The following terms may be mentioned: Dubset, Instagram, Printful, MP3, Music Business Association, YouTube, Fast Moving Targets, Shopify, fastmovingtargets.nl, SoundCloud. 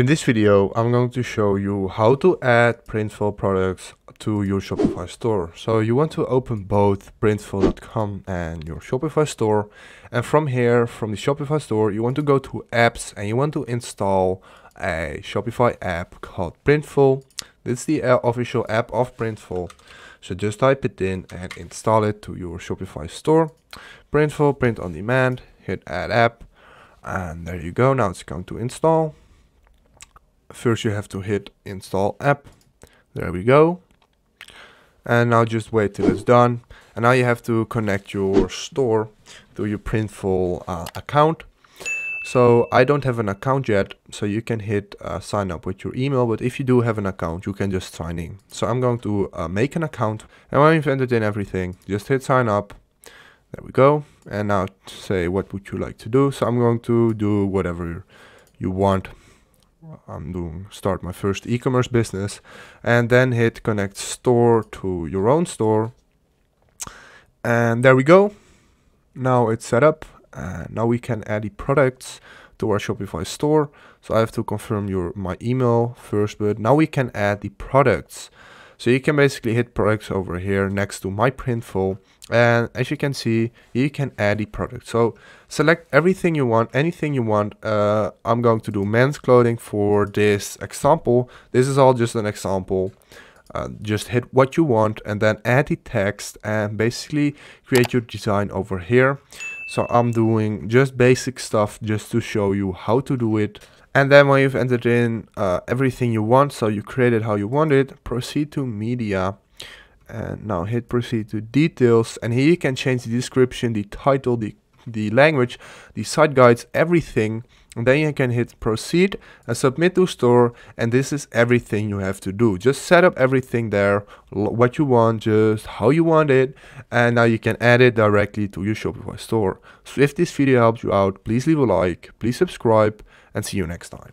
In this video, I'm going to show you how to add Printful products to your Shopify store. So you want to open both Printful.com and your Shopify store. And from here, from the Shopify store, you want to go to apps and you want to install a Shopify app called Printful. This is the official app of Printful. So just type it in and install it to your Shopify store. Printful, print on demand, hit add app. And there you go, now it's going to install. First you have to hit install app. There we go. And now just wait till it's done. And now you have to connect your store to your Printful account. So I don't have an account yet, so you can hit sign up with your email. But if you do have an account, you can just sign in. So I'm going to make an account. And when you've entered in everything, just hit sign up. There we go. And now say, what would you like to do? So I'm going to do whatever you want. I'm doing start my first e-commerce business, and then hit connect store to your own store. And there we go. Now it's set up. Now we can add the products to our Shopify store. So I have to confirm my email first, but now we can add the products. So you can basically hit products over here next to my Printful. And as you can see, you can add the product. So select everything you want, anything you want. I'm going to do men's clothing for this example. This is all just an example. Just hit what you want and then add the text and basically create your design over here. So I'm doing just basic stuff just to show you how to do it. And then when you've entered in everything you want, so you create it how you want it, proceed to media. And now hit proceed to details, and here you can change the description, the title, the language, the site guides, everything. And then you can hit proceed and submit to store, and this is everything you have to do. Just set up everything there, what you want, just how you want it, and now you can add it directly to your Shopify store. So if this video helped you out, please leave a like, please subscribe, and see you next time.